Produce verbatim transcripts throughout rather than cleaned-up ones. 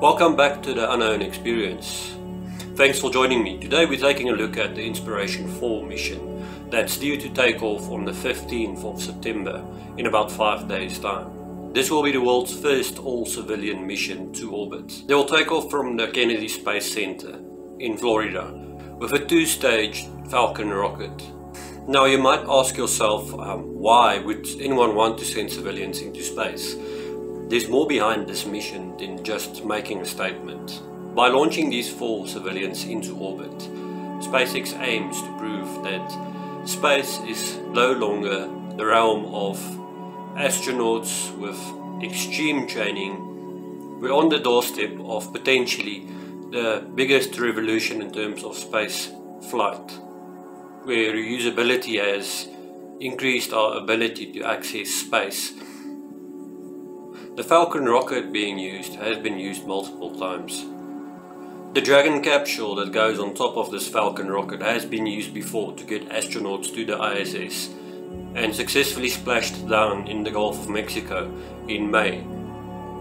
Welcome back to the Unknown Experience. Thanks for joining me. Today we're taking a look at the Inspiration four mission that's due to take off on the fifteenth of September in about five days time. This will be the world's first all-civilian mission to orbit. They will take off from the Kennedy Space Center in Florida with a two-stage Falcon rocket. Now you might ask yourself, um, why would anyone want to send civilians into space? There's more behind this mission than just making a statement. By launching these four civilians into orbit, SpaceX aims to prove that space is no longer the realm of astronauts with extreme training. We're on the doorstep of potentially the biggest revolution in terms of space flight, where reusability has increased our ability to access space. The Falcon rocket being used has been used multiple times. The Dragon capsule that goes on top of this Falcon rocket has been used before to get astronauts to the I S S and successfully splashed down in the Gulf of Mexico in May.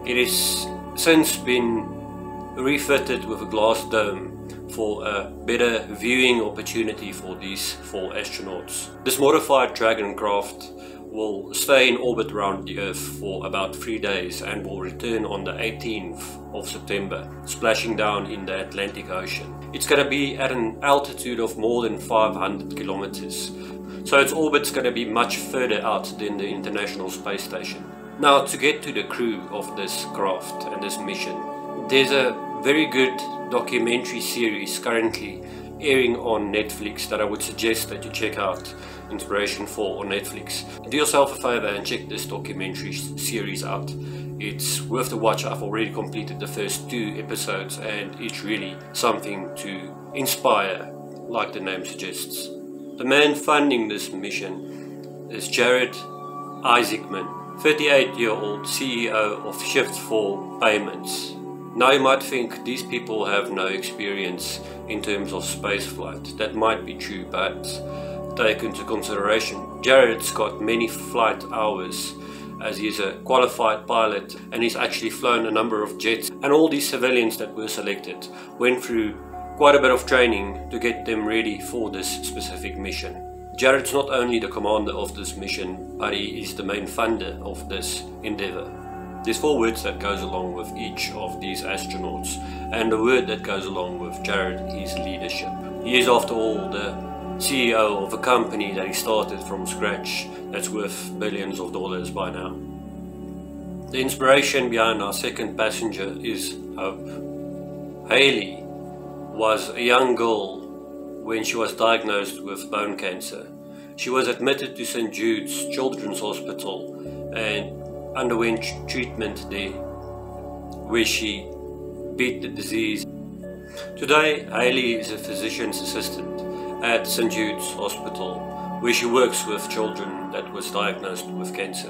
It has since been refitted with a glass dome for a better viewing opportunity for these four astronauts. This modified Dragon craft will stay in orbit around the Earth for about three days and will return on the eighteenth of September, splashing down in the Atlantic Ocean. It's going to be at an altitude of more than five hundred kilometers, so its orbit's going to be much further out than the International Space Station. Now, to get to the crew of this craft and this mission, there's a very good documentary series currently airing on Netflix that I would suggest that you check out. Inspiration four on Netflix. Do yourself a favor and check this documentary series out. It's worth the watch. I've already completed the first two episodes and it's really something to inspire, like the name suggests. The man funding this mission is Jared Isaacman, thirty-eight-year-old C E O of Shift four Payments. Now you might think these people have no experience in terms of spaceflight. That might be true, but take into consideration, Jared's got many flight hours as he is a qualified pilot and he's actually flown a number of jets, and all these civilians that were selected went through quite a bit of training to get them ready for this specific mission. Jared's not only the commander of this mission, but he is the main funder of this endeavor. There's four words that goes along with each of these astronauts, and the word that goes along with Jared is leadership. He is, after all, the C E O of a company that he started from scratch that's worth billions of dollars by now. The inspiration behind our second passenger is hope. Hayley was a young girl when she was diagnosed with bone cancer. She was admitted to Saint Jude's Children's Hospital and underwent treatment there, where she beat the disease. Today, Hayley is a physician's assistant at Saint Jude's Hospital, where she works with children that was diagnosed with cancer.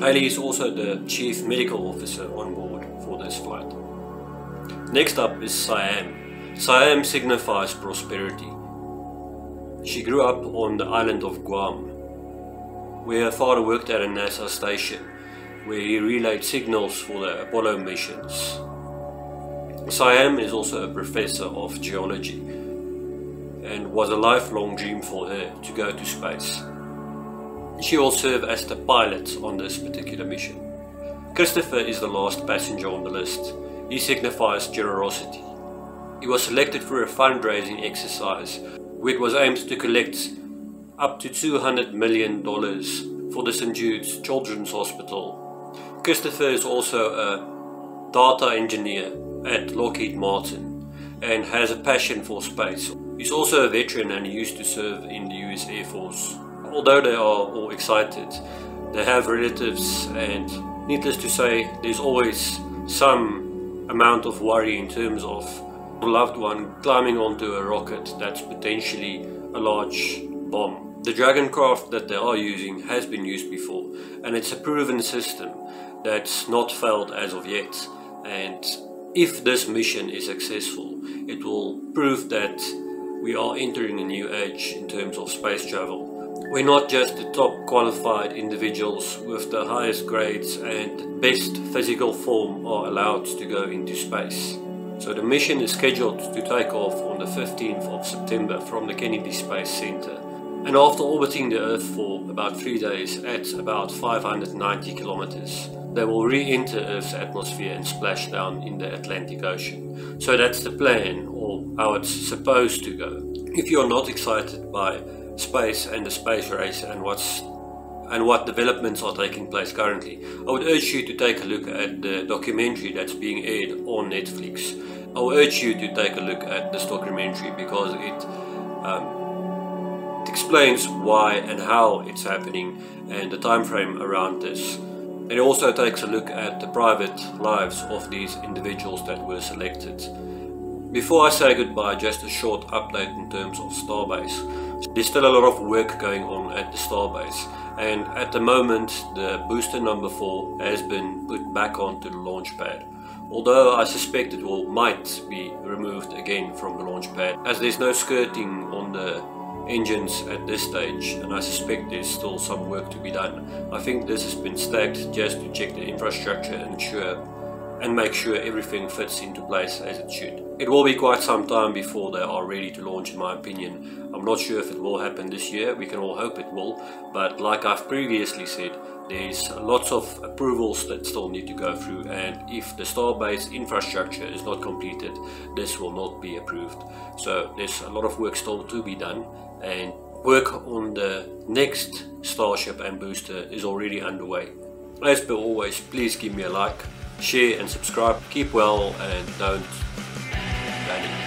Hayley is also the Chief Medical Officer on board for this flight. Next up is Sian. Sian signifies prosperity. She grew up on the island of Guam, where her father worked at a NASA station, where he relayed signals for the Apollo missions. Sian is also a professor of geology, and was a lifelong dream for her to go to space. She will serve as the pilot on this particular mission. Christopher is the last passenger on the list. He signifies generosity. He was selected for a fundraising exercise which was aimed to collect up to two hundred million dollars for the Saint Jude's Children's Hospital. Christopher is also a data engineer at Lockheed Martin and has a passion for space. He's also a veteran and he used to serve in the U S Air Force. Although they are all excited, they have relatives, and needless to say, there's always some amount of worry in terms of a loved one climbing onto a rocket that's potentially a large bomb. The Dragon craft that they are using has been used before, and it's a proven system that's not failed as of yet. And if this mission is successful, it will prove that we are entering a new age in terms of space travel, We're not just the top qualified individuals with the highest grades and best physical form are allowed to go into space. So the mission is scheduled to take off on the fifteenth of September from the Kennedy Space Center, and after orbiting the Earth for about three days at about five hundred ninety kilometers, they will re-enter Earth's atmosphere and splash down in the Atlantic Ocean. So that's the plan, or how it's supposed to go. If you're not excited by space and the space race and what's and what developments are taking place currently, I would urge you to take a look at the documentary that's being aired on Netflix. I would urge you to take a look at this documentary because it, um, it explains why and how it's happening and the time frame around this. It also takes a look at the private lives of these individuals that were selected. Before I say goodbye, just a short update in terms of Starbase. There's still a lot of work going on at the Starbase, and at the moment the booster number four has been put back onto the launch pad, although I suspect it will might be removed again from the launch pad as there's no skirting on the engines at this stage, and I suspect there's still some work to be done. I think this has been stacked just to check the infrastructure and ensure and make sure everything fits into place as it should. It will be quite some time before they are ready to launch, in my opinion. I'm not sure if it will happen this year, we can all hope it will, but like I've previously said, there's lots of approvals that still need to go through, and if the Starbase infrastructure is not completed, this will not be approved. So there's a lot of work still to be done, and work on the next Starship and booster is already underway. As per always, please give me a like, share and subscribe. Keep well and don't panic.